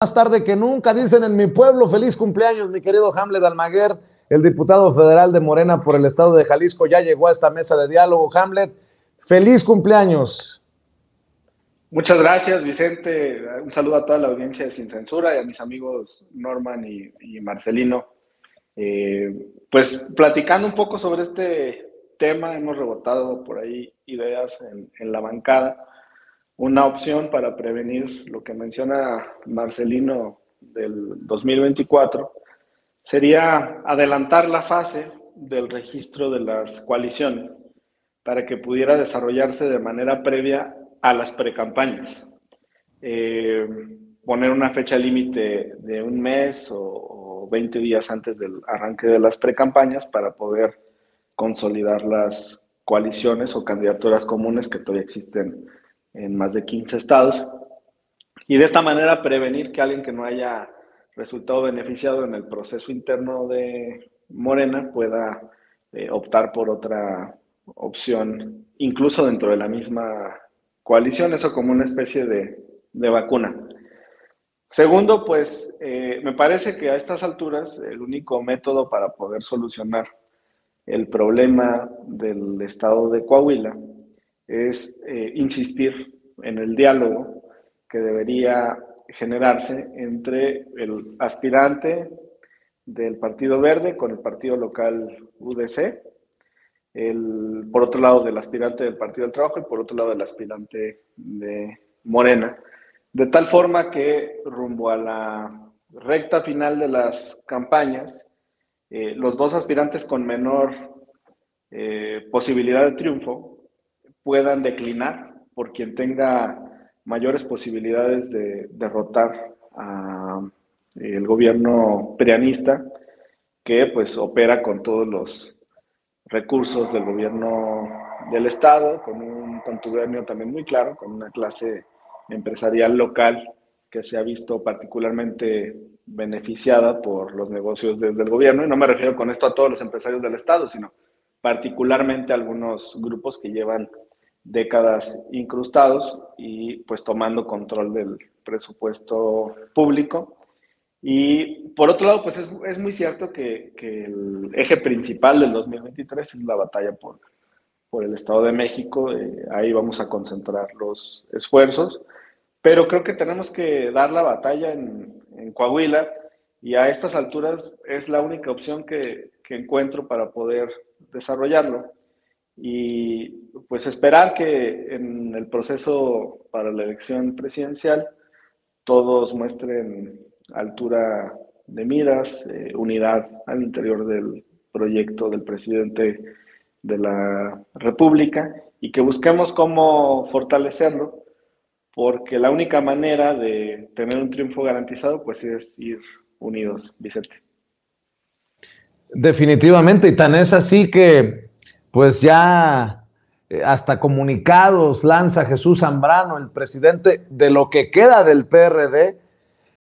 Más tarde que nunca, dicen en mi pueblo, feliz cumpleaños, mi querido Hamlet Almaguer, el diputado federal de Morena por el estado de Jalisco, ya llegó a esta mesa de diálogo. Hamlet, feliz cumpleaños. Muchas gracias, Vicente, un saludo a toda la audiencia de Sin Censura y a mis amigos Norman y Marcelino. Pues platicando un poco sobre este tema, hemos rebotado por ahí ideas en la bancada. Una opción para prevenir lo que menciona Marcelino del 2024 sería adelantar la fase del registro de las coaliciones para que pudiera desarrollarse de manera previa a las precampañas. Poner una fecha límite de un mes o 20 días antes del arranque de las precampañas para poder consolidar las coaliciones o candidaturas comunes que todavía existen en más de 15 estados, y de esta manera prevenir que alguien que no haya resultado beneficiado en el proceso interno de Morena pueda optar por otra opción, incluso dentro de la misma coalición, eso como una especie de vacuna. Segundo, pues me parece que a estas alturas el único método para poder solucionar el problema del estado de Coahuila es insistir en el diálogo que debería generarse entre el aspirante del Partido Verde con el partido local UDC, por otro lado del aspirante del Partido del Trabajo y por otro lado del aspirante de Morena, de tal forma que rumbo a la recta final de las campañas, los dos aspirantes con menor posibilidad de triunfo puedan declinar por quien tenga mayores posibilidades de derrotar al gobierno prianista, que pues opera con todos los recursos del gobierno del estado, con un contubernio también muy claro, con una clase empresarial local que se ha visto particularmente beneficiada por los negocios desde el gobierno, y no me refiero con esto a todos los empresarios del estado, sino particularmente a algunos grupos que llevan décadas incrustados y pues tomando control del presupuesto público. Y por otro lado, pues es muy cierto que el eje principal del 2023 es la batalla por el Estado de México, ahí vamos a concentrar los esfuerzos, pero creo que tenemos que dar la batalla en Coahuila, y a estas alturas es la única opción que encuentro para poder desarrollarlo. Y pues esperar que en el proceso para la elección presidencial todos muestren altura de miras, unidad al interior del proyecto del presidente de la República, y que busquemos cómo fortalecerlo, porque la única manera de tener un triunfo garantizado pues es ir unidos, Vicente. Definitivamente, y tan es así que pues ya hasta comunicados lanza Jesús Zambrano, el presidente de lo que queda del PRD,